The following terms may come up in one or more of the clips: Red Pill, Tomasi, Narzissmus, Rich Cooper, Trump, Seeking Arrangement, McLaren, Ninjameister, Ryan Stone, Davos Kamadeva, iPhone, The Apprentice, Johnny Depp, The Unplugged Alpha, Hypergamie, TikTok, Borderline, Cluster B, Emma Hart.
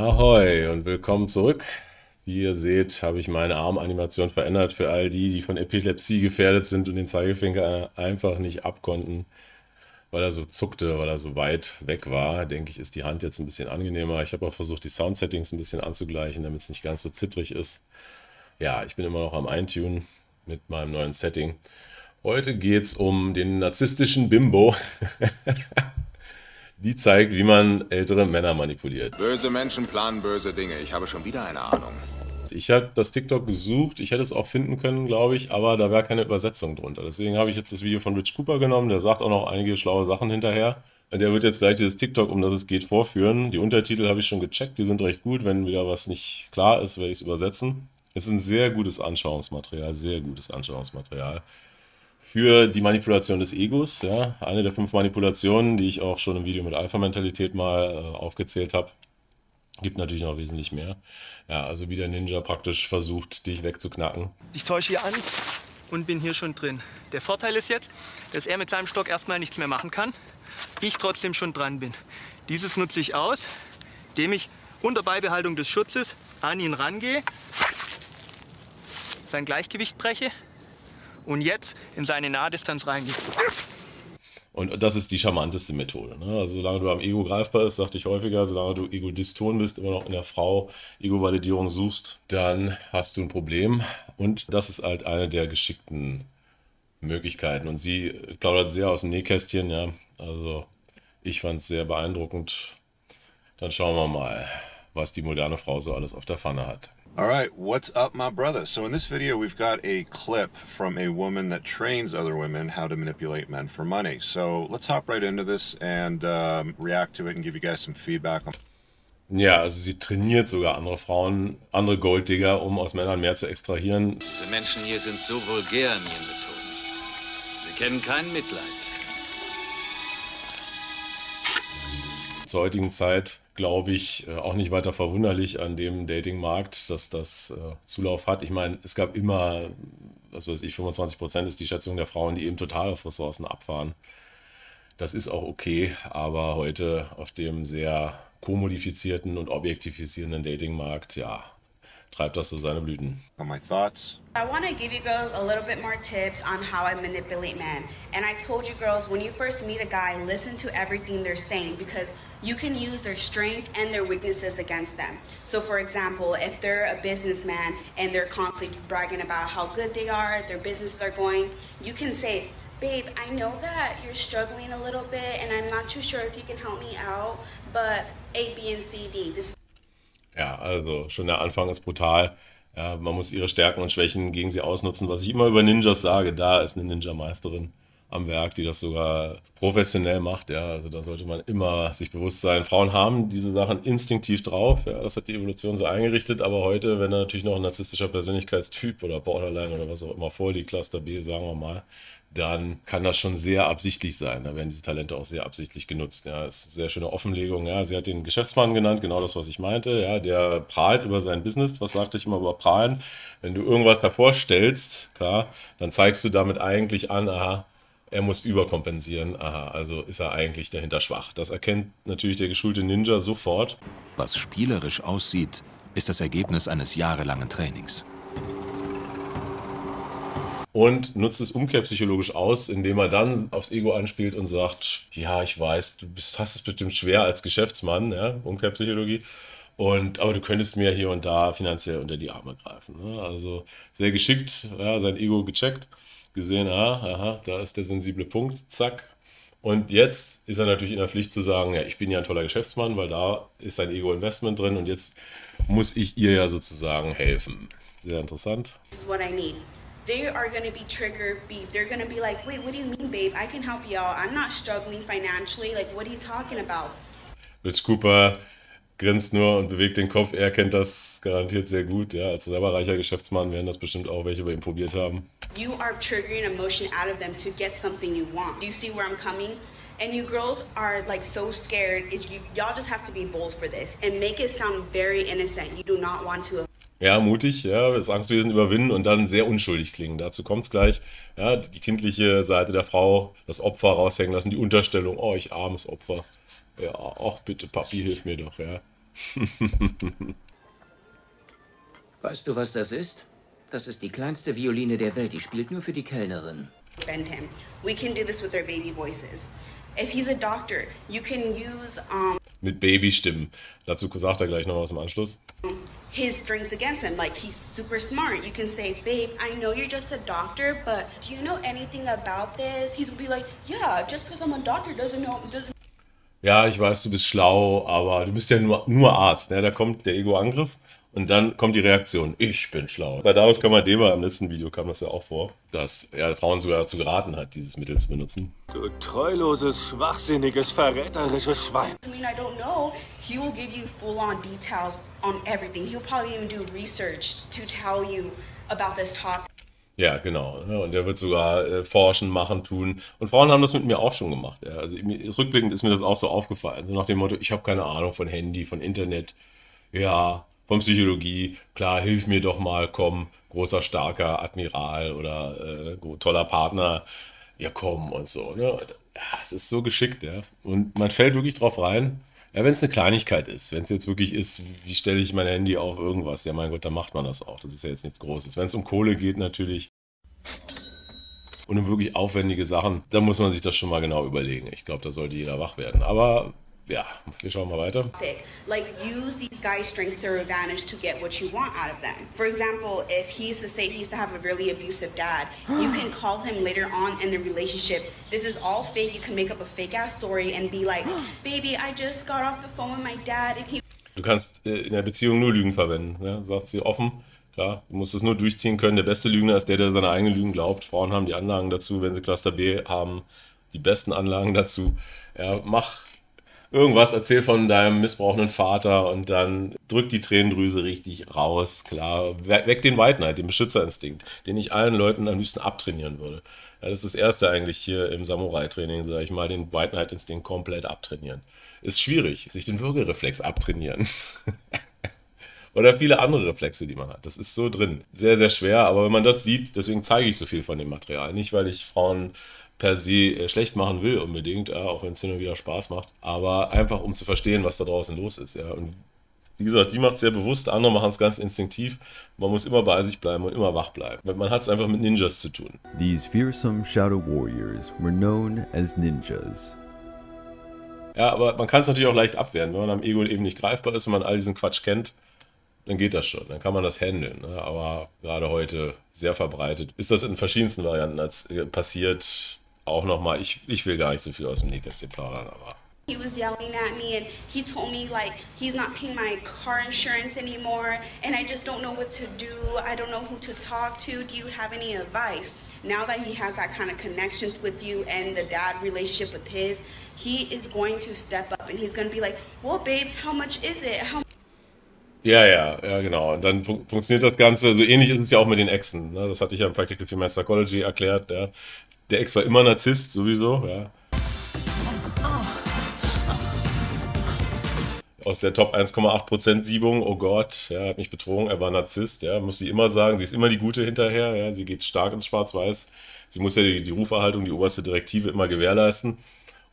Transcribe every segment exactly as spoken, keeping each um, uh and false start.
Ahoi und willkommen zurück. Wie ihr seht, habe ich meine Armanimation verändert für all die, die von Epilepsie gefährdet sind und den Zeigefinger einfach nicht abkonnten, weil er so zuckte, weil er so weit weg war. Denke ich, ist die Hand jetzt ein bisschen angenehmer. Ich habe auch versucht, die Sound-Settings ein bisschen anzugleichen, damit es nicht ganz so zittrig ist. Ja, ich bin immer noch am Eintunen mit meinem neuen Setting. Heute geht es um den narzisstischen Bimbo. Die zeigt, wie man ältere Männer manipuliert. Böse Menschen planen böse Dinge. Ich habe schon wieder eine Ahnung. Ich habe das TikTok gesucht. Ich hätte es auch finden können, glaube ich. Aber da wäre keine Übersetzung drunter. Deswegen habe ich jetzt das Video von Rich Cooper genommen. Der sagt auch noch einige schlaue Sachen hinterher. Der wird jetzt gleich dieses TikTok, um das es geht, vorführen. Die Untertitel habe ich schon gecheckt. Die sind recht gut. Wenn wieder was nicht klar ist, werde ich es übersetzen. Es ist ein sehr gutes Anschauungsmaterial. Sehr gutes Anschauungsmaterial. Für die Manipulation des Egos, ja, eine der fünf Manipulationen, die ich auch schon im Video mit Alpha-Mentalität mal äh, aufgezählt habe. Gibt natürlich noch wesentlich mehr. Ja, also wie der Ninja praktisch versucht, dich wegzuknacken. Ich täusche hier an und bin hier schon drin. Der Vorteil ist jetzt, dass er mit seinem Stock erstmal nichts mehr machen kann, ich trotzdem schon dran bin. Dieses nutze ich aus, indem ich unter Beibehaltung des Schutzes an ihn rangehe, sein Gleichgewicht breche und jetzt in seine Nahdistanz reingeht. Und das ist die charmanteste Methode. Ne? Also solange du am Ego greifbar bist, sagte ich häufiger, solange du Ego-Dyston bist, immer noch in der Frau Ego-Validierung suchst, dann hast du ein Problem. Und das ist halt eine der geschickten Möglichkeiten. Und sie plaudert sehr aus dem Nähkästchen. Ja? Also ich fand es sehr beeindruckend. Dann schauen wir mal, was die moderne Frau so alles auf der Pfanne hat. All right, what's up, my brother? So in this video, we've got a clip from a woman that trains other women how to manipulate men for money. So let's hop right into this and um, react to it and give you guys some feedback. Ja, also sie trainiert sogar andere Frauen, andere Golddigger, um aus Männern mehr zu extrahieren. Diese Menschen hier sind so vulgär in ihren Methoden. Sie kennen kein Mitleid. Zur heutigen Zeit, glaube ich, auch nicht weiter verwunderlich an dem Datingmarkt, dass das äh, Zulauf hat. Ich meine, es gab immer, was weiß ich, fünfundzwanzig Prozent ist die Schätzung der Frauen, die eben total auf Ressourcen abfahren. Das ist auch okay, aber heute auf dem sehr kommodifizierten und objektifizierenden Datingmarkt, ja, treibt das so seine Blüten. My thoughts. I want to give you girls a little bit more tips on how I manipulate men. And I told you girls, when you first meet a guy, listen to everything they're saying, because you can use their strength and their weaknesses against them. So for example, if they're a businessman and they're constantly bragging about how good they are, their businesses are going, you can say, babe, I know that you're struggling a little bit and I'm not too sure if you can help me out, but A, B and C, D. This ja, also schon der Anfang ist brutal. Ja, man muss ihre Stärken und Schwächen gegen sie ausnutzen. Was ich immer über Ninjas sage, da ist eine Ninja-Meisterin am Werk, die das sogar professionell macht. Ja, also da sollte man immer sich bewusst sein. Frauen haben diese Sachen instinktiv drauf. Ja, das hat die Evolution so eingerichtet. Aber heute, wenn da natürlich noch ein narzisstischer Persönlichkeitstyp oder Borderline oder was auch immer vorliegt, Cluster B, sagen wir mal, dann kann das schon sehr absichtlich sein. Da werden diese Talente auch sehr absichtlich genutzt. Ja, das ist eine sehr schöne Offenlegung. Ja, sie hat den Geschäftsmann genannt, genau das, was ich meinte. Ja, der prahlt über sein Business. Was sagte ich immer über Prahlen? Wenn du irgendwas hervorstellst, klar, dann zeigst du damit eigentlich an, aha, er muss überkompensieren. Aha, also ist er eigentlich dahinter schwach. Das erkennt natürlich der geschulte Ninja sofort. Was spielerisch aussieht, ist das Ergebnis eines jahrelangen Trainings. Und nutzt es umkehrpsychologisch aus, indem er dann aufs Ego anspielt und sagt, ja, ich weiß, du bist, hast es bestimmt schwer als Geschäftsmann, ja, Umkehrpsychologie, und, aber du könntest mir hier und da finanziell unter die Arme greifen. Ne? Also sehr geschickt, ja, sein Ego gecheckt, gesehen, aha, aha, da ist der sensible Punkt, zack. Und jetzt ist er natürlich in der Pflicht zu sagen, ja, ich bin ja ein toller Geschäftsmann, weil da ist sein Ego-Investment drin und jetzt muss ich ihr ja sozusagen helfen. Sehr interessant. Das ist, was ich brauche. They are going to be triggered, be, they're going to be like, wait, what do you mean, babe? I can help you out. I'm not struggling financially. Like, what are you talking about? Rich Cooper grinst nur und bewegt den Kopf. Er kennt das garantiert sehr gut. Ja, als selber reicher Geschäftsmann werden das bestimmt auch welche bei ihm probiert haben. You are triggering emotion out of them to get something you want. Do you see where I'm coming? And you girls are like so scared. Y'all just have to be bold for this and make it sound very innocent. You do not want to. Ja, mutig, ja, das Angstwesen überwinden und dann sehr unschuldig klingen. Dazu kommt es gleich. Ja, die kindliche Seite der Frau, das Opfer raushängen lassen, die Unterstellung, oh, ich armes Opfer. Ja, ach bitte, Papi, hilf mir doch. Ja. Weißt du, was das ist? Das ist die kleinste Violine der Welt. Die spielt nur für die Kellnerin. Bend him. We can do this with their baby voices. If he's a doctor, you can use um mit Babystimmen. Dazu sagt er gleich noch was im Anschluss. His strengths against him, like he's super smart. You can say, babe, I know you're just a doctor, but do you know anything about this? He's be like, yeah, just because I'm a doctor doesn't know doesn't. Ja, ich weiß, du bist schlau, aber du bist ja nur, nur Arzt. Ne? Da kommt der Ego-Angriff und dann kommt die Reaktion, ich bin schlau. Bei Davos Kamadeva im letzten Video kam das ja auch vor, dass er Frauen sogar dazu geraten hat, dieses Mittel zu benutzen. Du treuloses, schwachsinniges, verräterisches Schwein. I mean, I don't know. He will give you full-on details on everything. He'll probably even do research to tell you about this topic. Ja, genau. Und er wird sogar äh, forschen, machen, tun. Und Frauen haben das mit mir auch schon gemacht. Ja. Also rückblickend ist mir das auch so aufgefallen. So nach dem Motto, ich habe keine Ahnung von Handy, von Internet, ja, von Psychologie. Klar, hilf mir doch mal, komm, großer, starker Admiral oder äh, toller Partner, ja komm und so. Ne? Ja, es ist so geschickt, ja. Und man fällt wirklich drauf rein, ja, wenn es eine Kleinigkeit ist, wenn es jetzt wirklich ist, wie stelle ich mein Handy auf irgendwas, ja mein Gott, dann macht man das auch, das ist ja jetzt nichts Großes. Wenn es um Kohle geht natürlich und um wirklich aufwendige Sachen, dann muss man sich das schon mal genau überlegen. Ich glaube, da sollte jeder wach werden, aber ja, wir schauen mal weiter. Like use these guys' strength to advantage to get what you want out of them. For example, if he's to say he's to have a really abusive dad, you can call him later on in the relationship. This is all fake. You can make up a fake ass story and be like, baby, I just got off the phone with my dad and he. Du kannst äh, in der Beziehung nur Lügen verwenden, ne? Sagt sie offen. Klar, du musst es nur durchziehen können. Der beste Lügner ist der, der seine eigenen Lügen glaubt. Frauen haben die Anlagen dazu, wenn sie Cluster B haben, die besten Anlagen dazu. Ja, mach irgendwas, erzähl von deinem missbrauchenden Vater und dann drück die Tränendrüse richtig raus, klar. Weck den White Knight, den Beschützerinstinkt, den ich allen Leuten am liebsten abtrainieren würde. Ja, das ist das Erste eigentlich hier im Samurai-Training, sag ich mal, den White Knight-Instinkt komplett abtrainieren. Ist schwierig, sich den Würgereflex abtrainieren. Oder viele andere Reflexe, die man hat. Das ist so drin. Sehr, sehr schwer, aber wenn man das sieht, deswegen zeige ich so viel von dem Material. Nicht, weil ich Frauen per se schlecht machen will unbedingt, ja, auch wenn es hin und wieder Spaß macht, aber einfach um zu verstehen, was da draußen los ist. Ja. Und wie gesagt, die macht es sehr bewusst, andere machen es ganz instinktiv. Man muss immer bei sich bleiben und immer wach bleiben. Man hat es einfach mit Ninjas zu tun. These fearsome shadow warriors were known as ninjas. Ja, aber man kann es natürlich auch leicht abwehren, wenn man am Ego eben nicht greifbar ist, wenn man all diesen Quatsch kennt. Dann geht das schon, dann kann man das handeln. Ne? Aber gerade heute sehr verbreitet ist das in verschiedensten Varianten als, äh, passiert. Auch nochmal, ich, ich will gar nicht so viel aus dem Nähkästchen plaudern, aber. He was yelling at me and he told me like he's not paying my car insurance anymore and I just don't know what to do. I don't know who to talk to. Do you have any advice? Now that he has that kind of connections with you and the dad relationship with his, he is going to step up and he's going to be like, well, babe, how much is it? How Ja, ja, ja, genau. Und dann fun funktioniert das Ganze, so ähnlich ist es ja auch mit den Exen. Ne? Das hatte ich ja im Practical Female Psychology erklärt. Ja. Der Ex war immer Narzisst, sowieso. Ja. Aus der Top eins Komma acht Prozent Siebung, oh Gott, ja, hat mich betrogen, er war Narzisst. Ja, muss sie immer sagen, sie ist immer die Gute hinterher. Ja. Sie geht stark ins Schwarz-Weiß. Sie muss ja die, die Ruferhaltung, die oberste Direktive immer gewährleisten.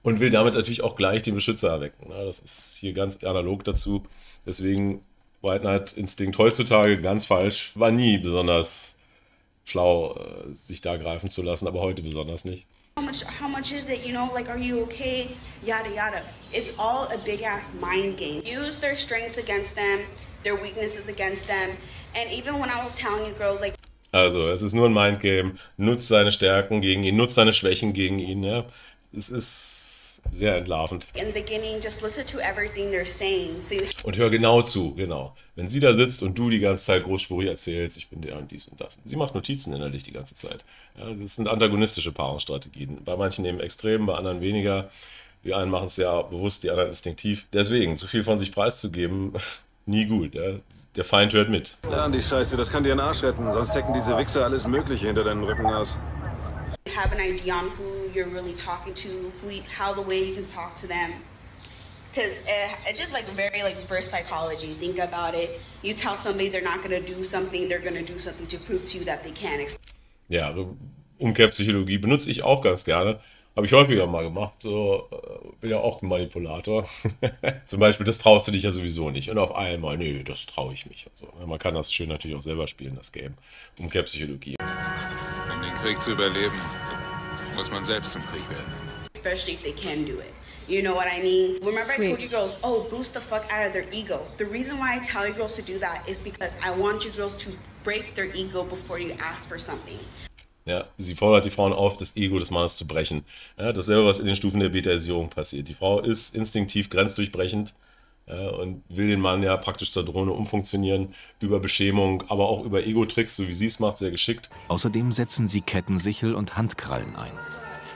Und will damit natürlich auch gleich den Beschützer erwecken. Ne? Das ist hier ganz analog dazu. Deswegen White Knight-Instinkt heutzutage ganz falsch, war nie besonders schlau, sich da greifen zu lassen, aber heute besonders nicht. How much, how much is it? You know, like, are you okay? Yada yada. It's all a big ass mind game. Use their strengths against them, their weaknesses against them, and even when I was telling you girls, like. Also, es ist nur ein Mindgame. Nutzt seine Stärken gegen ihn, nutzt seine Schwächen gegen ihn. Ja, es ist sehr entlarvend. Und hör genau zu, genau. Wenn sie da sitzt und du die ganze Zeit großspurig erzählst, ich bin der und dies und das. Sie macht Notizen innerlich die ganze Zeit. Ja, das sind antagonistische Paarungsstrategien. Bei manchen eben extrem, bei anderen weniger. Die einen machen es sehr bewusst, die anderen instinktiv. Deswegen, zu viel von sich preiszugeben, nie gut. Ja. Der Feind hört mit. Lern die Scheiße, das kann dir einen Arsch retten. Sonst decken diese Wichser alles Mögliche hinter deinen Rücken aus. Have an idea on who you're really talking to, who, how the way you can talk to them, because it, it's just like very like reverse psychology. Think about it. You tell somebody they're not going to do something, they're going to do something to prove to you that they can. Ja, Umkehrpsychologie benutze ich auch ganz gerne, Habe ich häufiger mal gemacht, so, äh, bin ja auch ein Manipulator. Zum Beispiel, das traust du dich ja sowieso nicht. Und auf einmal, nee, das traue ich mich. Also, man kann das schön natürlich auch selber spielen, das Game. Umkehrpsychologie. Um den Krieg zu überleben, muss man selbst zum Krieg werden. Especially if they can do it. You know what I mean? Remember Sweet. I told you girls, oh, boost the fuck out of their ego. The reason why I tell you girls to do that is because I want you girls to break their ego before you ask for something. Ja, sie fordert die Frauen auf, das Ego des Mannes zu brechen. Ja, dasselbe, was in den Stufen der Betaisierung passiert. Die Frau ist instinktiv grenzdurchbrechend ja, und will den Mann ja praktisch zur Drohne umfunktionieren, über Beschämung, aber auch über Ego-Tricks, so wie sie es macht, sehr geschickt. Außerdem setzen sie Kettensichel und Handkrallen ein.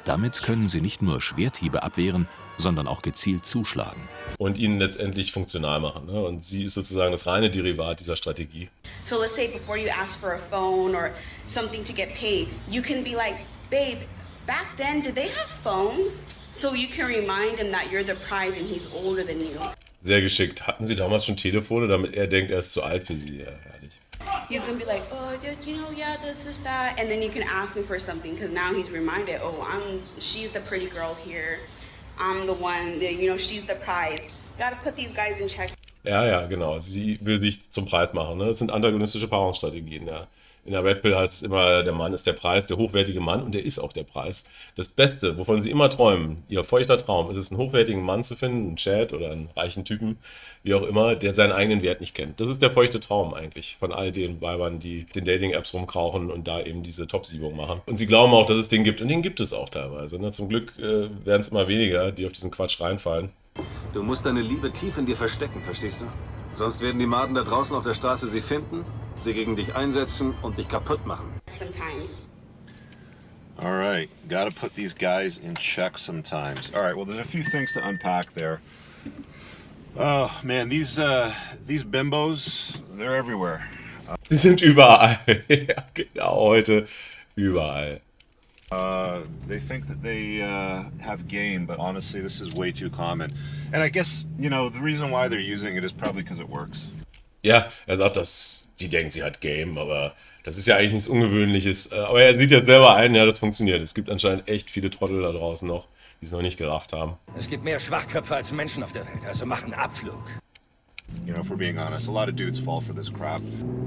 Damit können sie nicht nur Schwerthiebe abwehren, sondern auch gezielt zuschlagen. Und ihnen letztendlich funktional machen. Ne? Und sie ist sozusagen das reine Derivat dieser Strategie. So let's say before you ask for a phone or something to get paid, you can be like, babe, back then did they have phones? So you can remind him that you're the prize and he's older than you. Sehr geschickt. Hatten sie damals schon Telefone, damit er denkt, er ist zu alt für sie? Ja, ehrlich. He's gonna be like, oh, you know, yeah, this is that, and then you can ask him for something because now he's reminded, oh, I'm, she's the pretty girl here, I'm the one, you know, she's the prize. Gotta put these guys in check. Ja, ja, genau. Sie will sich zum Preis machen. Ne? Das sind antagonistische Paarungsstrategien. Ja. In der Red Pill heißt es immer, der Mann ist der Preis, der hochwertige Mann, und der ist auch der Preis. Das Beste, wovon sie immer träumen, ihr feuchter Traum, ist es, einen hochwertigen Mann zu finden, einen Chad oder einen reichen Typen, wie auch immer, der seinen eigenen Wert nicht kennt. Das ist der feuchte Traum eigentlich von all den Weibern, die den Dating-Apps rumkrauchen und da eben diese Top-Siebung machen. Und sie glauben auch, dass es den gibt, und den gibt es auch teilweise. Ne? Zum Glück äh, werden es immer weniger, die auf diesen Quatsch reinfallen. Du musst deine Liebe tief in dir verstecken, verstehst du? Sonst werden die Maden da draußen auf der Straße sie finden, sie gegen dich einsetzen und dich kaputt machen. Sometimes. All right, gotta put these guys in check sometimes. All right, well, there's a few things to unpack there. Oh man, these uh, these bimbos, they're everywhere. Sie sind überall. Ja, heute überall. Uh, they think that they uh, have game, but honestly, this is way too common. And I guess, you know, the reason why they're using it is probably because it works. Ja, er sagt, dass die denkt, sie hat Game, aber das ist ja eigentlich nichts Ungewöhnliches. Aber er sieht ja selber ein, ja, das funktioniert. Es gibt anscheinend echt viele Trottel da draußen noch, die es noch nicht gerafft haben. Es gibt mehr Schwachköpfe als Menschen auf der Welt, also mach einen Abflug. You know, if we're being honest, a lot of dudes fall for this crap.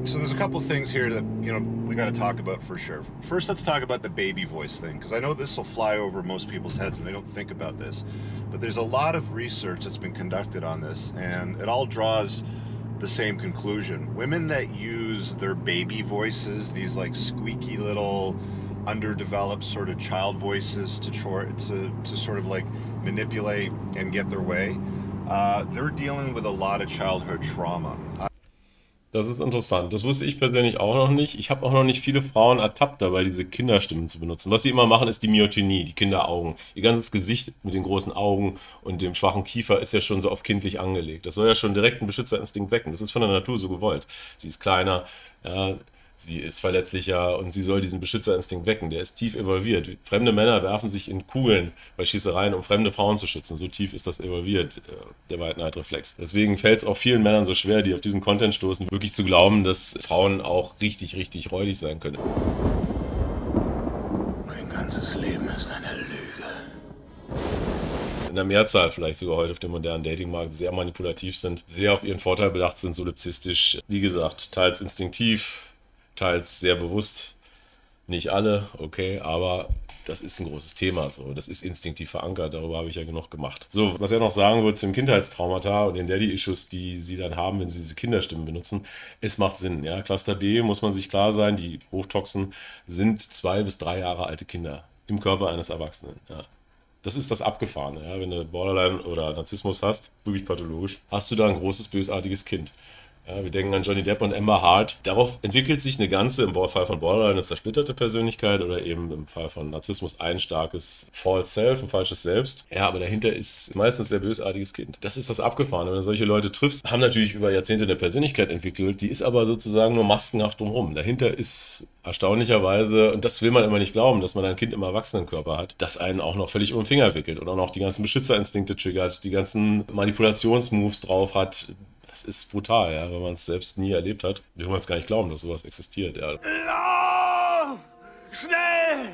So there's a couple things here that, you know, we got to talk about for sure. First, let's talk about the baby voice thing, because I know this will fly over most people's heads and they don't think about this. But there's a lot of research that's been conducted on this, and it all draws the same conclusion. Women that use their baby voices, these like squeaky little underdeveloped sort of child voices to, to, to sort of like manipulate and get their way. Uh, they're dealing with a lot of childhood trauma. Das ist interessant. Das wusste ich persönlich auch noch nicht. Ich habe auch noch nicht viele Frauen ertappt dabei, diese Kinderstimmen zu benutzen. Was sie immer machen, ist die Myotonie, die Kinderaugen. Ihr ganzes Gesicht mit den großen Augen und dem schwachen Kiefer ist ja schon so auf kindlich angelegt. Das soll ja schon direkt einen Beschützerinstinkt wecken. Das ist von der Natur so gewollt. Sie ist kleiner, ja, sie ist verletzlicher und sie soll diesen Beschützerinstinkt wecken. Der ist tief involviert. Fremde Männer werfen sich in Kugeln bei Schießereien, um fremde Frauen zu schützen. So tief ist das involviert, der White Knight-Reflex. Deswegen fällt es auch vielen Männern so schwer, die auf diesen Content stoßen, wirklich zu glauben, dass Frauen auch richtig, richtig räudig sein können. Mein ganzes Leben ist eine Lüge. In der Mehrzahl vielleicht sogar heute auf dem modernen Datingmarkt sehr manipulativ sind, sehr auf ihren Vorteil bedacht sind, solipsistisch. Wie gesagt, teils instinktiv, teils sehr bewusst, nicht alle, okay, aber das ist ein großes Thema, so. Das ist instinktiv verankert, darüber habe ich ja genug gemacht. So, was er noch sagen wollte zu den Kindheitstraumata und den Daddy-Issues, die sie dann haben, wenn sie diese Kinderstimmen benutzen, es macht Sinn, ja. Cluster B, muss man sich klar sein, die Hochtoxen sind zwei bis drei Jahre alte Kinder im Körper eines Erwachsenen, ja. Das ist das Abgefahrene, ja. Wenn du Borderline oder Narzissmus hast, wirklich pathologisch, hast du da ein großes, bösartiges Kind. Ja, wir denken an Johnny Depp und Emma Hart. Darauf entwickelt sich eine ganze, im Fall von Borderline eine zersplitterte Persönlichkeit oder eben im Fall von Narzissmus ein starkes False Self, ein falsches Selbst. Ja, aber dahinter ist meistens ein sehr bösartiges Kind. Das ist das Abgefahrene. Wenn du solche Leute triffst, haben natürlich über Jahrzehnte eine Persönlichkeit entwickelt, die ist aber sozusagen nur maskenhaft drumherum. Dahinter ist erstaunlicherweise, und das will man immer nicht glauben, dass man ein Kind im Erwachsenenkörper hat, das einen auch noch völlig um den Finger wickelt und auch noch die ganzen Beschützerinstinkte triggert, die ganzen Manipulationsmoves drauf hat. Das ist brutal, ja, wenn man es selbst nie erlebt hat. Wir können es gar nicht glauben, dass sowas existiert. Ja. Lauf! Schnell!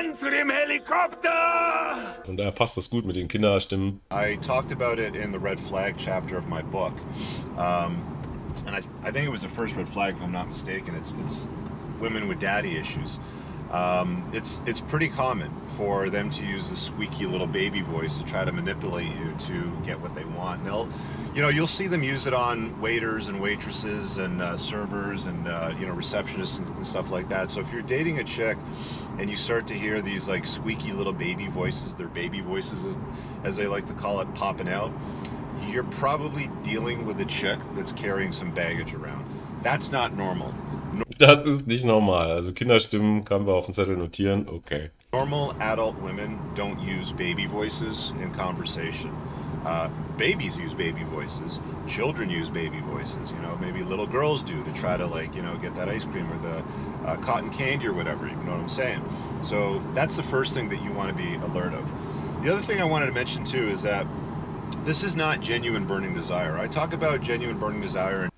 rennen zu dem Helikopter! Und daher passt das gut mit den Kinderstimmen. I talked about it in the red flag chapter of my book. Um, and I, I think it was the first red flag, if I'm not mistaken. It's, it's women with daddy issues. Um, it's, it's pretty common for them to use the squeaky little baby voice to try to manipulate you to get what they want. They'll, you know, you'll see them use it on waiters and waitresses and uh, servers and, uh, you know, receptionists and, and stuff like that. So if you're dating a chick and you start to hear these like squeaky little baby voices, their baby voices as, as they like to call it, popping out, you're probably dealing with a chick that's carrying some baggage around. That's not normal. Das ist nicht normal. Also Kinderstimmen können wir auf den Zettel notieren. Okay. Normal adult women don't use baby voices in conversation. Uh, babies use baby voices. Children use baby voices. You know, maybe little girls do to try to like, you know, get that ice cream or the uh, cotton candy or whatever. You know what I'm saying? So that's the first thing that you want to be alert of. The other thing I wanted to mention too is that this is not genuine burning desire. I talk about genuine burning desire. And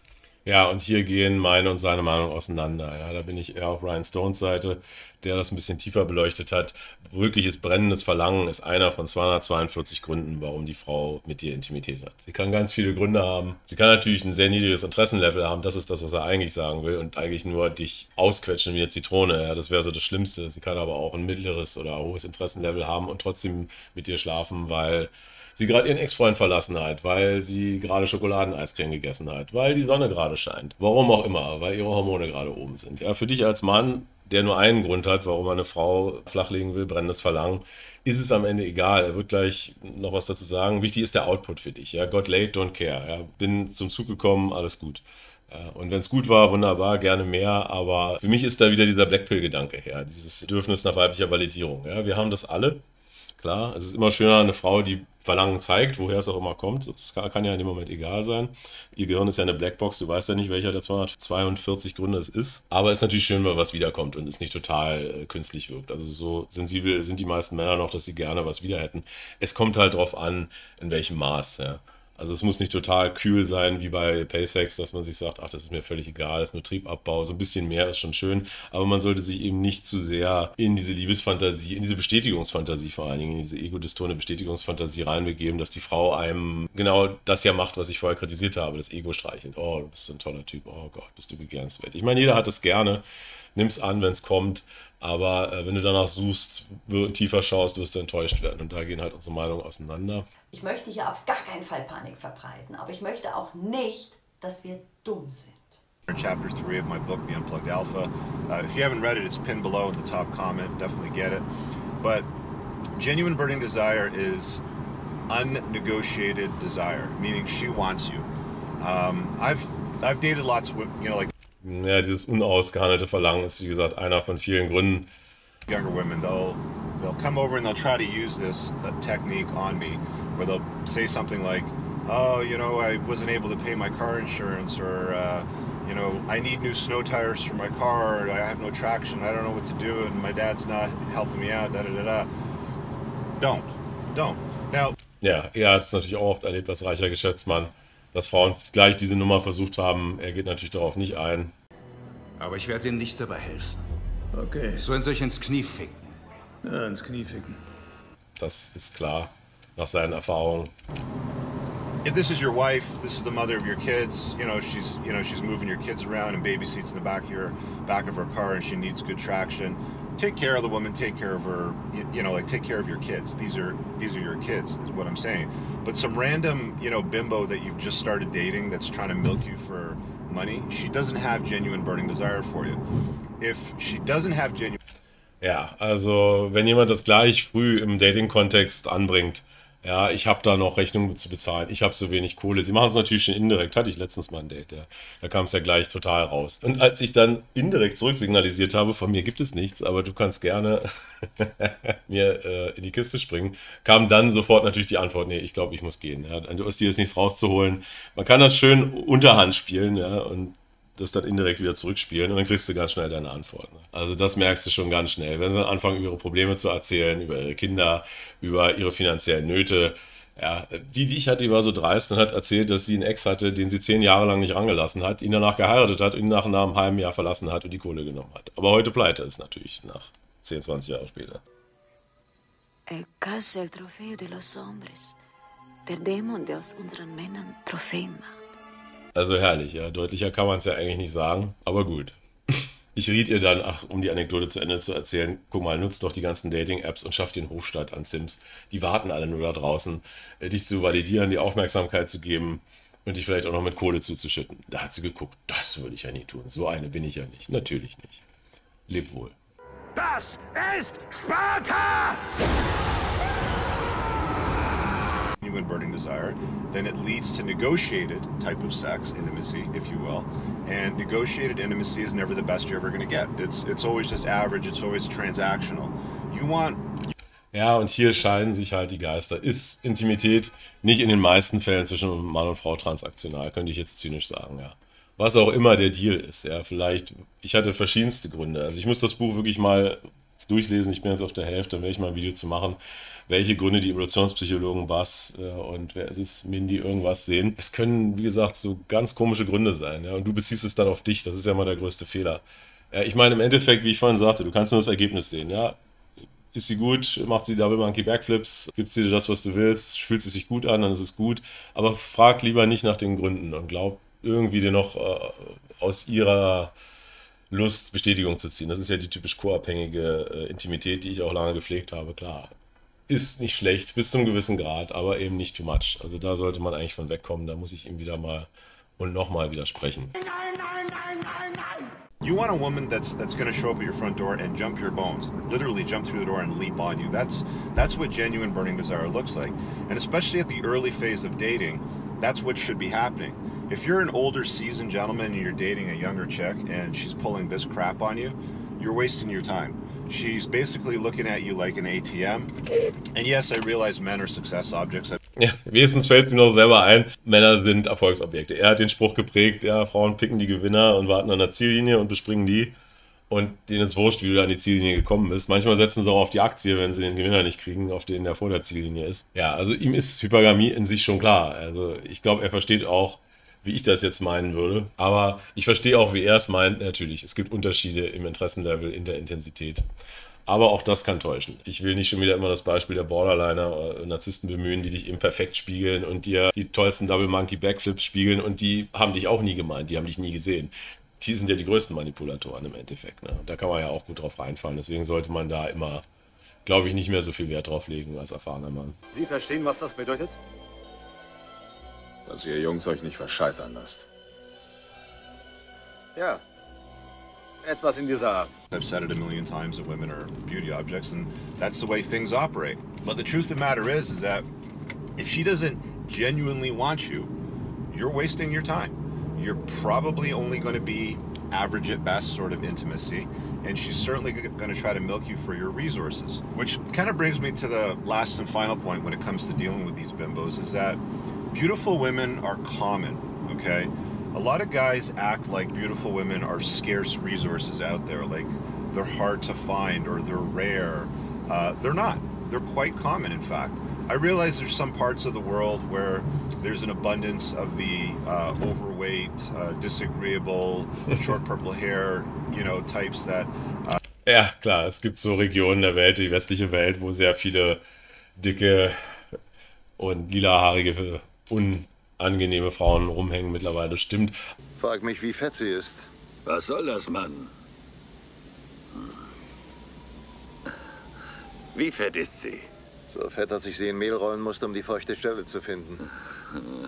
ja, und hier gehen meine und seine Meinung auseinander. Ja, da bin ich eher auf Ryan Stones Seite, der das ein bisschen tiefer beleuchtet hat. Wirkliches brennendes Verlangen ist einer von zweihundertzweiundvierzig Gründen, warum die Frau mit dir Intimität hat. Sie kann ganz viele Gründe haben. Sie kann natürlich ein sehr niedriges Interessenlevel haben. Das ist das, was er eigentlich sagen will und eigentlich nur dich ausquetschen wie eine Zitrone. Ja, das wäre so das Schlimmste. Sie kann aber auch ein mittleres oder hohes Interessenlevel haben und trotzdem mit dir schlafen, weil sie gerade ihren Ex-Freund verlassen hat, weil sie gerade Schokoladeneiscreme gegessen hat, weil die Sonne gerade scheint. Warum auch immer, weil ihre Hormone gerade oben sind. Ja, für dich als Mann, der nur einen Grund hat, warum eine Frau flachlegen will, brennendes Verlangen, ist es am Ende egal. Er wird gleich noch was dazu sagen. Wichtig ist der Output für dich. Ja, got laid, don't care. Ja, bin zum Zug gekommen, alles gut. Und wenn es gut war, wunderbar, gerne mehr, aber für mich ist da wieder dieser Black Pill-Gedanke her, ja, dieses Bedürfnis nach weiblicher Validierung. Ja, wir haben das alle. Klar, es ist immer schöner, eine Frau, die Verlangen zeigt, woher es auch immer kommt. Das kann ja in dem Moment egal sein. Ihr Gehirn ist ja eine Blackbox, du weißt ja nicht, welcher der zweihundertzweiundvierzig Gründe es ist. Aber es ist natürlich schön, wenn was wiederkommt und es nicht total äh, künstlich wirkt. Also so sensibel sind die meisten Männer noch, dass sie gerne was wieder hätten. Es kommt halt drauf an, in welchem Maß, ja. Also es muss nicht total kühl sein, wie bei Paysex, dass man sich sagt, ach, das ist mir völlig egal, das ist nur Triebabbau, so ein bisschen mehr ist schon schön, aber man sollte sich eben nicht zu sehr in diese Liebesfantasie, in diese Bestätigungsfantasie vor allen Dingen, in diese egodystone Bestätigungsfantasie reinbegeben, dass die Frau einem genau das ja macht, was ich vorher kritisiert habe, das Ego streichelt. Oh, du bist so ein toller Typ, oh Gott, bist du begehrenswert. Ich meine, jeder hat das gerne, nimm's an, wenn es kommt. Aber äh, wenn du danach suchst, tiefer schaust, wirst du enttäuscht werden. Und da gehen halt unsere Meinungen auseinander. Ich möchte hier auf gar keinen Fall Panik verbreiten, aber ich möchte auch nicht, dass wir dumm sind. Chapter three of my book, The Unplugged Alpha. Uh, if you haven't read it, it's pinned below in the top comment. Definitely get it. But genuine burning desire is unnegotiated desire, meaning she wants you. Um, I've I've dated lots of women, you know, like. Ja, dieses unausgehandelte Verlangen ist, wie gesagt, einer von vielen Gründen. Younger women, they'll, they'll come over and they'll try to use this technique on me, where they'll say something like, oh, you know, I wasn't able to pay my car insurance, or, uh, you know, I need new snow tires for my car, or I have no traction, I don't know what to do, and my dad's not helping me out, da da da da. Don't. Don't. Now. Ja, er hat es natürlich auch oft erlebt als reicher Geschäftsmann, dass Frauen gleich diese Nummer versucht haben. Er geht natürlich darauf nicht ein. Aber ich werde Ihnen nicht dabei helfen. Okay. Sollen Sie euch ins Knie ficken? Ja, ins Knie ficken. Das ist klar, nach seinen Erfahrungen. If this is your wife, this is the mother of your kids, you know, she's, you know, she's moving your kids around and baby seats in the back of your, back of her car and she needs good traction. Take care of the woman, take care of her, you know, like take care of your kids. These are, these are your kids, is what I'm saying. But some random, you know, bimbo that you've just started dating that's trying to milk you for money, she doesn't have genuine burning desire for you. If she doesn't have genuine... Ja, also wenn jemand das gleich früh im Dating-Kontext anbringt, ja, ich habe da noch Rechnungen zu bezahlen, ich habe so wenig Kohle. Sie machen es natürlich schon indirekt, hatte ich letztens mal ein Date, ja. Da kam es ja gleich total raus. Und als ich dann indirekt zurücksignalisiert habe, von mir gibt es nichts, aber du kannst gerne mir äh, in die Kiste springen, kam dann sofort natürlich die Antwort, nee, ich glaube, ich muss gehen. Ja. Du hast dir jetzt nichts rauszuholen. Man kann das schön unterhand spielen, ja, und das dann indirekt wieder zurückspielen und dann kriegst du ganz schnell deine Antworten. Also das merkst du schon ganz schnell. Wenn sie dann anfangen, über ihre Probleme zu erzählen, über ihre Kinder, über ihre finanziellen Nöte. Ja, die, die ich hatte, die war so dreist und hat erzählt, dass sie einen Ex hatte, den sie zehn Jahre lang nicht rangelassen hat, ihn danach geheiratet hat und ihn nach einem halben Jahr verlassen hat und die Kohle genommen hat. Aber heute pleite ist natürlich, nach zehn, zwanzig Jahre später. Er Kasse el Trofeo de los Hombres. Der Dämon, der aus unseren Männern Trophäen macht. Also herrlich, ja. Deutlicher kann man es ja eigentlich nicht sagen, aber gut. Ich riet ihr dann, ach, um die Anekdote zu Ende zu erzählen, guck mal, nutzt doch die ganzen Dating-Apps und schafft den Hofstaat an Sims. Die warten alle nur da draußen, dich zu validieren, die Aufmerksamkeit zu geben und dich vielleicht auch noch mit Kohle zuzuschütten. Da hat sie geguckt, das würde ich ja nie tun. So eine bin ich ja nicht. Natürlich nicht. Leb wohl. Das ist Sparta! Genuine burning desire, then it leads to negotiated type of sex, intimacy, if you will. And negotiated intimacy is never the best you're ever going to get. It's, it's always just average, it's always transactional. You want... Ja, und hier scheiden sich halt die Geister. Ist Intimität nicht in den meisten Fällen zwischen Mann und Frau transaktional, könnte ich jetzt zynisch sagen, ja. Was auch immer der Deal ist, ja, vielleicht, ich hatte verschiedenste Gründe, also ich muss das Buch wirklich mal durchlesen, ich bin jetzt auf der Hälfte, dann werde ich mal ein Video zu machen, welche Gründe die Evolutionspsychologen was äh, und wer ist es, Mindy, irgendwas sehen. Es können, wie gesagt, so ganz komische Gründe sein, ja, und du beziehst es dann auf dich, das ist ja mal der größte Fehler. Äh, ich meine, im Endeffekt, wie ich vorhin sagte, du kannst nur das Ergebnis sehen, ja, ist sie gut, macht sie Double Monkey Backflips, gibt sie dir das, was du willst, fühlt sie sich gut an, dann ist es gut, aber frag lieber nicht nach den Gründen und glaub, irgendwie dir noch äh, aus ihrer Lust Bestätigung zu ziehen. Das ist ja die typisch co-abhängige äh, Intimität, die ich auch lange gepflegt habe, klar. Ist nicht schlecht, bis zum gewissen Grad, aber eben nicht too much. Also da sollte man eigentlich von wegkommen, da muss ich ihm wieder mal und nochmal widersprechen. Nein, nein, nein, nein, nein! You want a woman that's that's going to show up at your front door and jump your bones, literally jump through the door and leap on you. That's, that's what genuine burning desire looks like. And especially at the early phase of dating, that's what should be happening. If you're an older seasoned gentleman and you're dating a younger chick and she's pulling this crap on you, you're wasting your time. She's basically looking at you like an A T M. And yes, I realize men are success objects. Ja, wenigstens fällt es mir noch selber ein, Männer sind Erfolgsobjekte. Er hat den Spruch geprägt, ja, Frauen picken die Gewinner und warten an der Ziellinie und bespringen die. Und denen ist wurscht, wie du an die Ziellinie gekommen bist. Manchmal setzen sie auch auf die Aktie, wenn sie den Gewinner nicht kriegen, auf den der vor der Ziellinie ist. Ja, also ihm ist Hypergamie in sich schon klar. Also ich glaube, er versteht auch, wie ich das jetzt meinen würde. Aber ich verstehe auch, wie er es meint. Natürlich, es gibt Unterschiede im Interessenlevel, in der Intensität. Aber auch das kann täuschen. Ich will nicht schon wieder immer das Beispiel der Borderliner oder Narzissten bemühen, die dich eben perfekt spiegeln und dir die tollsten Double Monkey Backflips spiegeln. Und die haben dich auch nie gemeint, die haben dich nie gesehen. Die sind ja die größten Manipulatoren im Endeffekt. Ne? Da kann man ja auch gut drauf reinfallen. Deswegen sollte man da immer, glaube ich, nicht mehr so viel Wert drauf legen als erfahrener Mann. Sie verstehen, was das bedeutet? Dass ihr Jungs euch nicht verscheißern lasst. Ja. Etwas in dieser Art. I've said it a million times that women are beauty objects and that's the way things operate. But the truth of the matter is, is that if she doesn't genuinely want you, you're wasting your time. You're probably only going to be average at best sort of intimacy. And she's certainly going to try to milk you for your resources. Which kind of brings me to the last and final point when it comes to dealing with these bimbos is that beautiful women are common, okay? A lot of guys act like beautiful women are scarce resources out there, like they're hard to find or they're rare. Uh, they're not. They're quite common, in fact. I realize there's some parts of the world where there's an abundance of the uh, overweight, uh, disagreeable, short purple hair, you know, types that... Uh ja, klar, es gibt so Regionen der Welt, die westliche Welt, wo sehr viele dicke und lilahaarige unangenehme Frauen rumhängen mittlerweile, das stimmt. Frag mich, wie fett sie ist. Was soll das, Mann? Wie fett ist sie? So fett, dass ich sie in Mehl rollen musste, um die feuchte Stelle zu finden.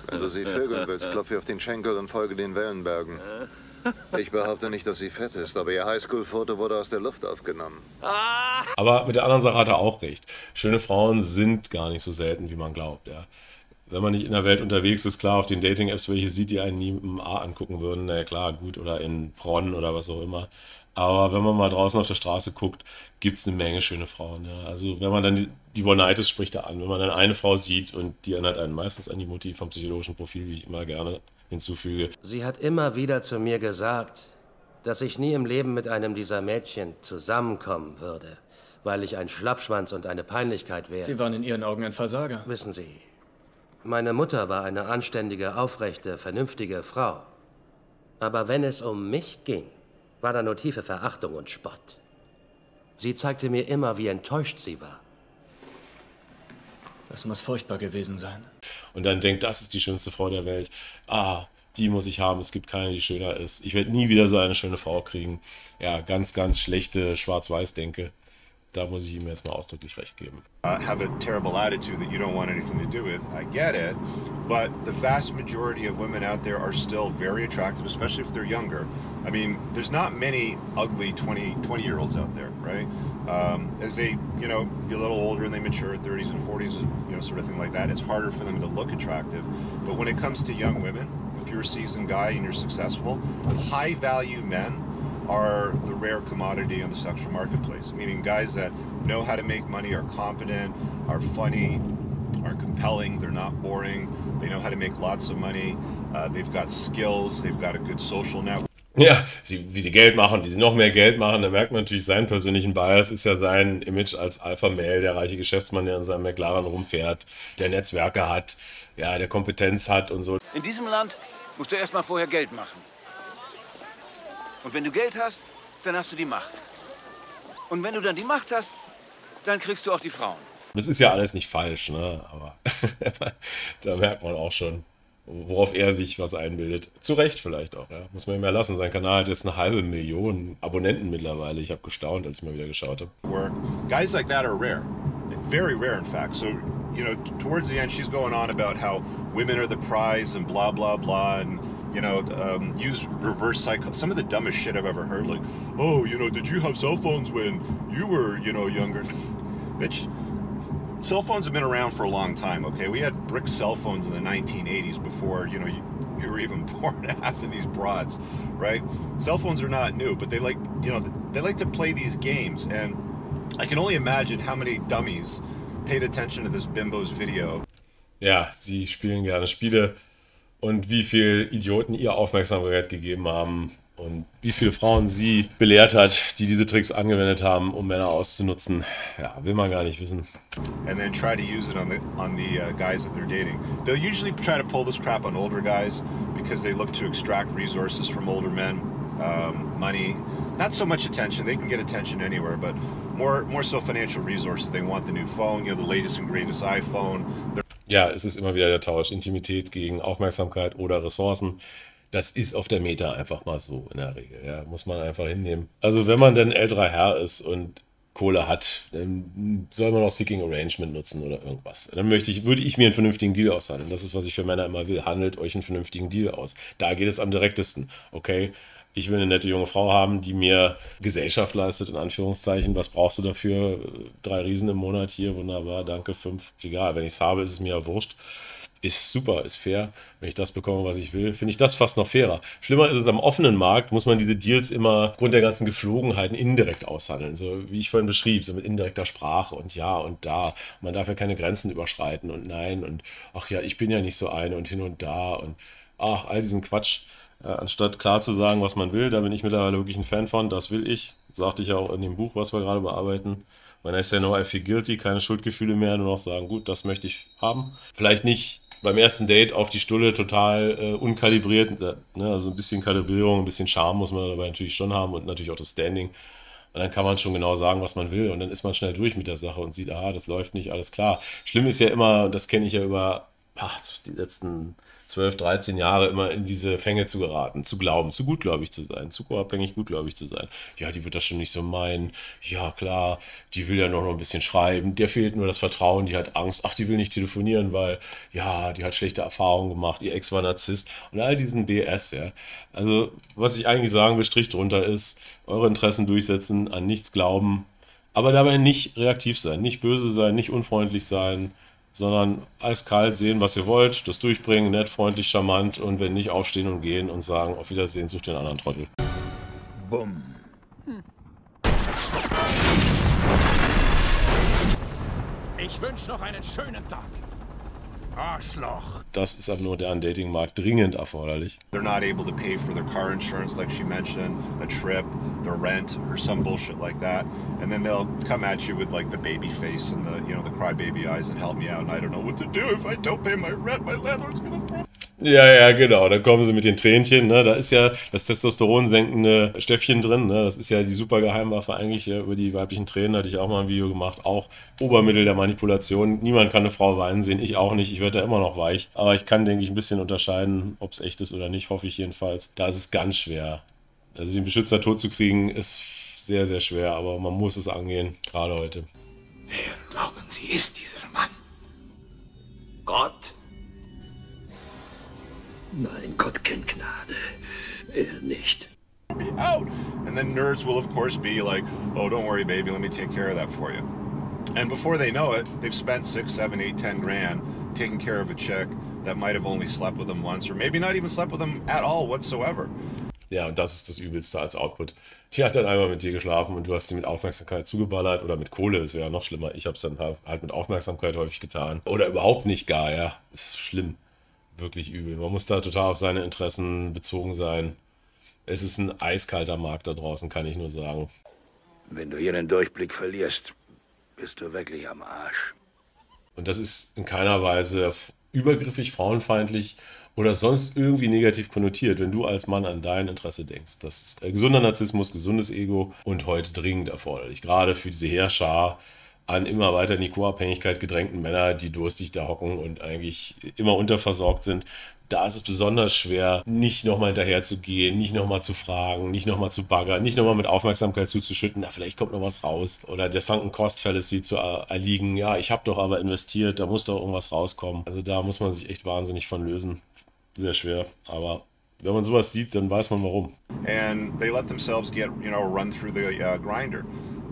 Wenn du sie vögeln willst, klopfe auf den Schenkel und folge den Wellenbergen. Ich behaupte nicht, dass sie fett ist, aber ihr Highschool-Foto wurde aus der Luft aufgenommen. Aber mit der anderen Sache hat er auch recht. Schöne Frauen sind gar nicht so selten, wie man glaubt, ja. Wenn man nicht in der Welt unterwegs ist, klar, auf den Dating-Apps, welche sieht, die einen nie mit dem A angucken würden, naja klar, gut, oder in Bronn oder was auch immer. Aber wenn man mal draußen auf der Straße guckt, gibt es eine Menge schöne Frauen. Ja. Also wenn man dann die, die One-Nights spricht da an, wenn man dann eine Frau sieht und die erinnert einen meistens an die Mutti vom psychologischen Profil, wie ich immer gerne hinzufüge. Sie hat immer wieder zu mir gesagt, dass ich nie im Leben mit einem dieser Mädchen zusammenkommen würde, weil ich ein Schlappschwanz und eine Peinlichkeit wäre. Sie waren in ihren Augen ein Versager. Wissen Sie, meine Mutter war eine anständige, aufrechte, vernünftige Frau. Aber wenn es um mich ging, war da nur tiefe Verachtung und Spott. Sie zeigte mir immer, wie enttäuscht sie war. Das muss furchtbar gewesen sein. Und dann denkt, das ist die schönste Frau der Welt. Ah, die muss ich haben. Es gibt keine, die schöner ist. Ich werde nie wieder so eine schöne Frau kriegen. Ja, ganz, ganz schlechte Schwarz-Weiß-Denke. Da muss ich ihm jetzt mal ausdrücklich recht geben. Uh, have a terrible attitude that you don't want anything to do with. I get it, but the vast majority of women out there are still very attractive, especially if they're younger. I mean, there's not many ugly twenty-year-olds out there, right? Um, as they, you know, get a little older and they mature, thirties and forties, you know, sort of thing like that, it's harder for them to look attractive. But when it comes to young women, if you're a seasoned guy and you're successful, high-value men are the rare commodity on the sexual marketplace, meaning guys that know how to make money, are competent, are funny, are compelling, they're not boring, they know how to make lots of money, uh, they've got skills, they've got a good social network. Ja, sie, wie sie Geld machen, wie sie noch mehr Geld machen, da merkt man natürlich seinen persönlichen Bias, ist ja sein Image als Alpha-Male, der reiche Geschäftsmann, der in seinem McLaren rumfährt, der Netzwerke hat, ja, der Kompetenz hat und so. In diesem Land musst du erstmal vorher Geld machen. Und wenn du Geld hast, dann hast du die Macht. Und wenn du dann die Macht hast, dann kriegst du auch die Frauen. Das ist ja alles nicht falsch, ne? Aber da merkt man auch schon, worauf er sich was einbildet. Zu Recht vielleicht auch, ja? Muss man ihm ja lassen. Sein Kanal hat jetzt eine halbe Million Abonnenten mittlerweile. Ich habe gestaunt, als ich mal wieder geschaut habe. Guys like that are rare. Very rare, in fact. So, you know, towards the end, she's going on about how women are the prize and blah, blah, blah. And you know, um, use reverse psycho, some of the dumbest shit I've ever heard, like, oh, you know, did you have cell phones when you were, you know, younger? Bitch, cell phones have been around for a long time, okay? We had brick cell phones in the nineteen eighties before, you know, you, you were even born after these broads, right? Cell phones are not new, but they like, you know, they like to play these games, and I can only imagine how many dummies paid attention to this bimbo's video. Ja, sie spielen gerne Spiele. Und wie viele Idioten ihr Aufmerksamkeit gegeben haben und wie viele Frauen sie belehrt hat, die diese Tricks angewendet haben, um Männer auszunutzen. Ja, will man gar nicht wissen. And then try to use it on the on the uh, guys that they're dating. They'll usually try to pull this crap on older guys because they look to extract resources from older men, um, money, not so much attention. They can get attention anywhere, but more more so financial resources. They want the new phone, you know, the latest and greatest iPhone. They're Ja, es ist immer wieder der Tausch. Intimität gegen Aufmerksamkeit oder Ressourcen. Das ist auf der Meta einfach mal so in der Regel. Ja, muss man einfach hinnehmen. Also wenn man dann älterer Herr ist und Kohle hat, dann soll man auch Seeking Arrangement nutzen oder irgendwas. Dann möchte ich, würde ich mir einen vernünftigen Deal aushandeln. Das ist, was ich für Männer immer will. Handelt euch einen vernünftigen Deal aus. Da geht es am direktesten. Okay, ich will eine nette junge Frau haben, die mir Gesellschaft leistet, in Anführungszeichen. Was brauchst du dafür? Drei Riesen im Monat hier, wunderbar, danke, fünf. Egal, wenn ich es habe, ist es mir ja wurscht. Ist super, ist fair. Wenn ich das bekomme, was ich will, finde ich das fast noch fairer. Schlimmer ist es, am offenen Markt muss man diese Deals immer aufgrund der ganzen Geflogenheiten indirekt aushandeln. So wie ich vorhin beschrieb, so mit indirekter Sprache und ja und da. Und man darf ja keine Grenzen überschreiten und nein und ach ja, ich bin ja nicht so eine und hin und da und ach, all diesen Quatsch. Anstatt klar zu sagen, was man will, da bin ich mittlerweile wirklich ein Fan von, das will ich, sagte ich ja auch in dem Buch, was wir gerade bearbeiten. When I say no, I feel guilty, keine Schuldgefühle mehr, nur noch sagen, gut, das möchte ich haben. Vielleicht nicht beim ersten Date auf die Stulle total äh, unkalibriert, ne? Also ein bisschen Kalibrierung, ein bisschen Charme muss man dabei natürlich schon haben und natürlich auch das Standing. Und dann kann man schon genau sagen, was man will und dann ist man schnell durch mit der Sache und sieht, ah, das läuft nicht, alles klar. Schlimm ist ja immer, das kenne ich ja über ach, die letzten zwölf, dreizehn Jahre immer in diese Fänge zu geraten, zu glauben, zu gutgläubig zu sein, zu co-abhängig gutgläubig zu sein. Ja, die wird das schon nicht so meinen. Ja, klar, die will ja noch ein bisschen schreiben. Der fehlt nur das Vertrauen, die hat Angst. Ach, die will nicht telefonieren, weil, ja, die hat schlechte Erfahrungen gemacht. Ihr Ex war Narzisst und all diesen B S, ja. Also, was ich eigentlich sagen will, Strich drunter ist, eure Interessen durchsetzen, an nichts glauben, aber dabei nicht reaktiv sein, nicht böse sein, nicht unfreundlich sein, sondern eiskalt sehen, was ihr wollt, das durchbringen, nett, freundlich, charmant und wenn nicht, aufstehen und gehen und sagen, auf Wiedersehen, sucht den anderen Trottel. Bumm. Hm. Ich wünsche noch einen schönen Tag. Arschloch. Das ist am modernen Datingmarkt dringend erforderlich. They're not able to pay for their car insurance, like she mentioned, a trip, their rent, or some bullshit like that. And then they'll come at you with like the baby face and the, you know, the crybaby eyes and help me out. And I don't know what to do if I don't pay my rent. My landlord's gonna. Ja, ja, genau. Dann kommen sie mit den Tränchen. Ne? Da ist ja das testosteronsenkende Stäffchen drin. Ne? Das ist ja die super Geheimwaffe eigentlich. Ja, über die weiblichen Tränen hatte ich auch mal ein Video gemacht. Auch Obermittel der Manipulation. Niemand kann eine Frau weinen sehen. Ich auch nicht. Ich werde da immer noch weich. Aber ich kann, denke ich, ein bisschen unterscheiden, ob es echt ist oder nicht. Hoffe ich jedenfalls. Da ist es ganz schwer. Also den Beschützer tot zu kriegen, ist sehr, sehr schwer. Aber man muss es angehen. Gerade heute. Wer glauben Sie ist dieser Mann? Gott? Nein, Gott kennt Gnade. Er nicht. Be out. And then nerds will of course be like, oh, don't worry, baby, let me take care of that for you. And before they know it, they've spent six, seven, eight, ten grand taking care of a chick that might have only slept with them once or maybe not even slept with them at all whatsoever. Ja, und das ist das Übelste als Output. Die hat dann einmal mit dir geschlafen und du hast sie mit Aufmerksamkeit zugeballert oder mit Kohle, das wäre ja noch schlimmer. Ich habe es dann halt mit Aufmerksamkeit häufig getan. Oder überhaupt nicht gar, ja. Ist schlimm. Wirklich übel. Man muss da total auf seine Interessen bezogen sein. Es ist ein eiskalter Markt da draußen, kann ich nur sagen. Wenn du hier den Durchblick verlierst, bist du wirklich am Arsch. Und das ist in keiner Weise übergriffig, frauenfeindlich oder sonst irgendwie negativ konnotiert, wenn du als Mann an dein Interesse denkst. Das ist gesunder Narzissmus, gesundes Ego und heute dringend erforderlich. Gerade für diese Heerschar an immer weiter in die Co-Abhängigkeit gedrängten Männer, die durstig da hocken und eigentlich immer unterversorgt sind. Da ist es besonders schwer, nicht nochmal hinterher zu gehen, nicht nochmal zu fragen, nicht nochmal zu baggern, nicht nochmal mit Aufmerksamkeit zuzuschütten, na, vielleicht kommt noch was raus. Oder der Sunken Cost Fallacy zu erliegen, ja, ich habe doch aber investiert, da muss doch irgendwas rauskommen. Also da muss man sich echt wahnsinnig von lösen. Sehr schwer, aber wenn man sowas sieht, dann weiß man warum. And they let themselves get, you know, run through the uh, grinder.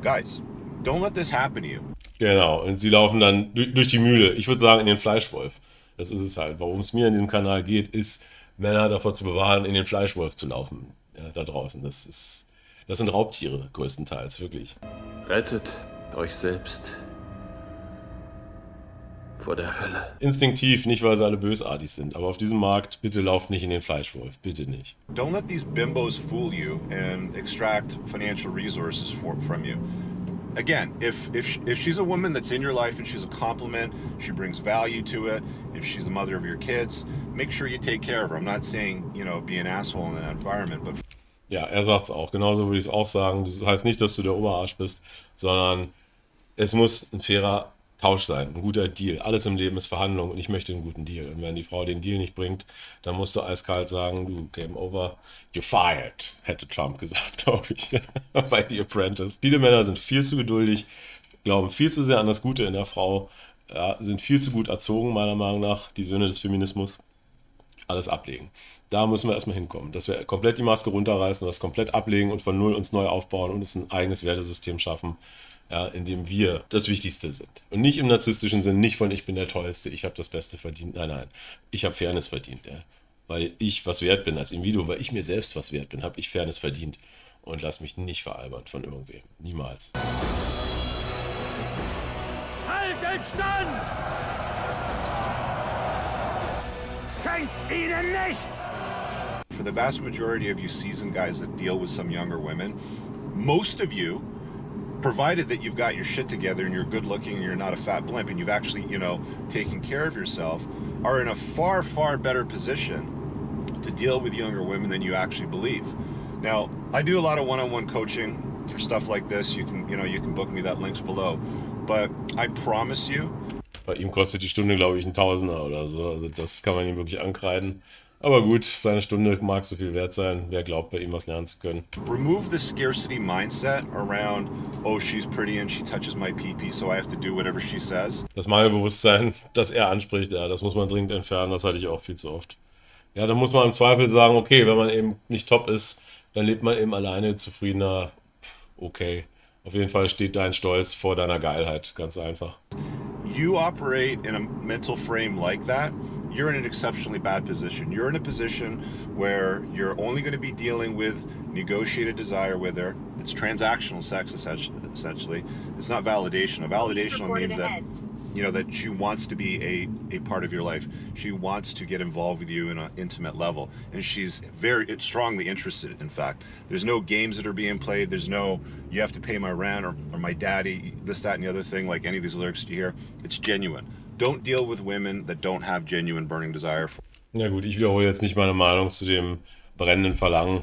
Guys. Don't let this happen to you. Genau, und sie laufen dann durch die Mühle. Ich würde sagen, in den Fleischwolf. Das ist es halt. Warum es mir in diesem Kanal geht, ist, Männer davor zu bewahren, in den Fleischwolf zu laufen. Ja, da draußen. Das ist, das sind Raubtiere, größtenteils, wirklich. Rettet euch selbst vor der Hölle. Instinktiv, nicht weil sie alle bösartig sind, aber auf diesem Markt, bitte lauft nicht in den Fleischwolf. Bitte nicht. Don't let these bimbos fool you and extract financial resources for, from you. Again, if, if, if she's a woman that's in your life and she's a compliment, she brings value to it, if she's the mother of your kids, make sure you take care of her. I'm not saying, you know, be an asshole in that environment, but... Ja, er sagt's auch. Genauso würde ich es auch sagen. Das heißt nicht, dass du der Oberarsch bist, sondern es muss ein fairer Tausch sein, ein guter Deal. Alles im Leben ist Verhandlung und ich möchte einen guten Deal. Und wenn die Frau den Deal nicht bringt, dann musst du eiskalt sagen, du, Game Over, you're fired, hätte Trump gesagt, glaube ich, bei The Apprentice. Viele Männer sind viel zu geduldig, glauben viel zu sehr an das Gute in der Frau, ja, sind viel zu gut erzogen, meiner Meinung nach, die Söhne des Feminismus. Alles ablegen. Da müssen wir erstmal hinkommen, dass wir komplett die Maske runterreißen und das komplett ablegen und von Null uns neu aufbauen und uns ein eigenes Wertesystem schaffen, ja, in dem wir das Wichtigste sind. Und nicht im narzisstischen Sinn, nicht von ich bin der Tollste, ich habe das Beste verdient. Nein, nein, ich habe Fairness verdient. Ja. Weil ich was wert bin als Individuum, weil ich mir selbst was wert bin, habe ich Fairness verdient. Und lass mich nicht veralbern von irgendwem. Niemals. Haltet Stand! Schenkt ihnen nichts! For the vast majority of you seasoned guys that deal with some younger women, most of you, provided that you've got your shit together and you're good looking and you're not a fat blimp and you've actually, you know, taken care of yourself, are in a far, far better position to deal with younger women than you actually believe. Now, I do a lot of one-on-one coaching for stuff like this. You can, you know, you can book me, that link's below. But I promise you. Bei ihm kostet die Stunde, glaube ich, ein Tausender oder so. Also das kann man ihm wirklich ankreiden. Aber gut, seine Stunde mag so viel wert sein. Wer glaubt, bei ihm was lernen zu können? Remove the scarcity mindset around, oh, she's pretty and she touches my pee-pee, so I have to do whatever she says. Das Mangelbewusstsein, das er anspricht, ja, das muss man dringend entfernen. Das hatte ich auch viel zu oft. Ja, dann muss man im Zweifel sagen, okay, wenn man eben nicht top ist, dann lebt man eben alleine zufriedener. Okay, auf jeden Fall steht dein Stolz vor deiner Geilheit, ganz einfach. You operate in a mental frame like that. You're in an exceptionally bad position. You're in a position where you're only going to be dealing with negotiated desire with her. It's transactional sex, essentially. It's not validational. Validational means that, you know, that she wants to be a, a part of your life. She wants to get involved with you in an intimate level. And she's very strongly interested, in fact. There's no games that are being played. There's no, you have to pay my rent or, or my daddy, this, that, and the other thing, like any of these lyrics you hear. It's genuine. Don't deal with women that don't have genuine burning desire for. Na gut, ich wiederhole jetzt nicht meine Meinung zu dem brennenden Verlangen.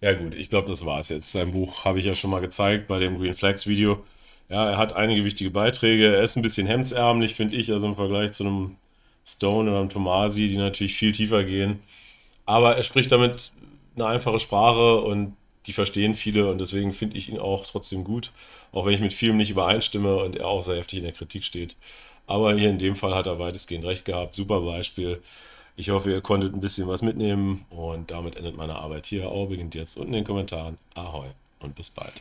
Ja gut, ich glaube, das war's jetzt. Sein Buch habe ich ja schon mal gezeigt bei dem Green Flags Video. Ja, er hat einige wichtige Beiträge. Er ist ein bisschen hemdsärmlich, finde ich, also im Vergleich zu einem Stone oder einem Tomasi, die natürlich viel tiefer gehen. Aber er spricht damit eine einfache Sprache und die verstehen viele und deswegen finde ich ihn auch trotzdem gut, auch wenn ich mit vielem nicht übereinstimme und er auch sehr heftig in der Kritik steht. Aber hier in dem Fall hat er weitestgehend recht gehabt. Super Beispiel. Ich hoffe, ihr konntet ein bisschen was mitnehmen und damit endet meine Arbeit hier. Auch beginnt jetzt unten in den Kommentaren. Ahoi und bis bald.